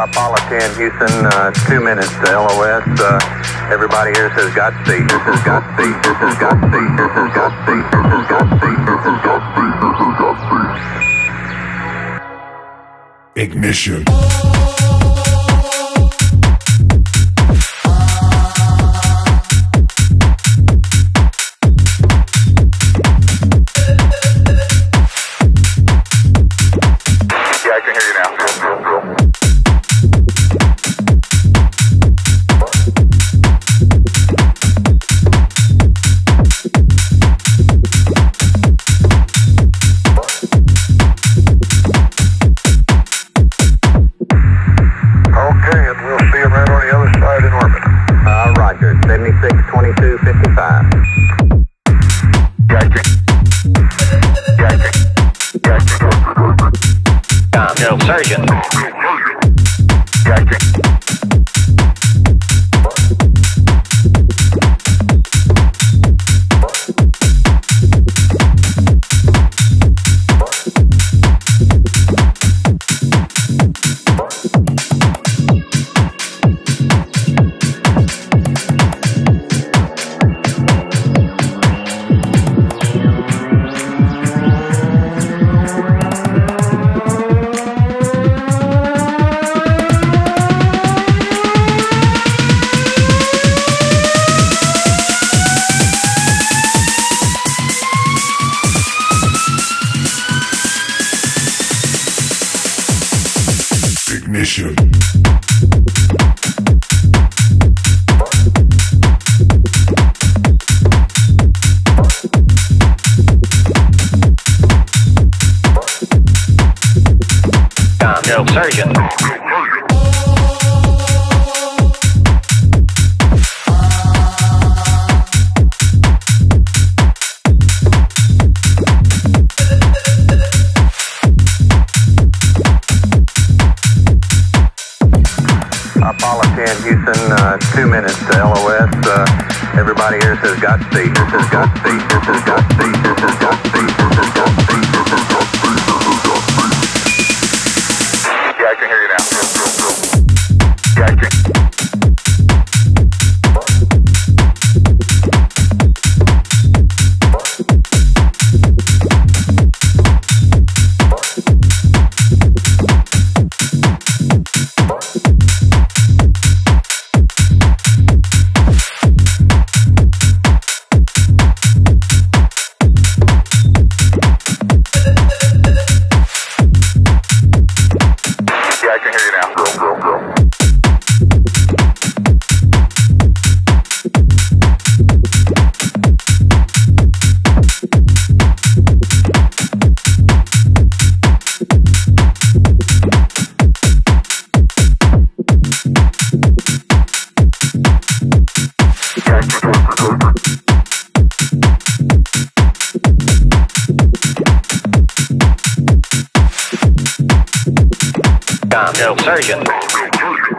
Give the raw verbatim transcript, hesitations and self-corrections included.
Apollo ten, Houston, uh, two minutes to L O S. Uh, everybody here says Godspeed. This is Godspeed. This is Godspeed. This is Godspeed. This is Godspeed. This is Godspeed. This is Godspeed. Ignition. Sergeant. Ignition. Go, Sergeant. Apollo ten, Houston, uh, two minutes to L O S. Uh, everybody here says Godspeed. This is Godspeed. This is Godspeed. This is Godspeed. This is Godspeed. This is Godspeed. This is Godspeed. Yeah, I can hear you now. Yeah, I can. Go, Sergeant.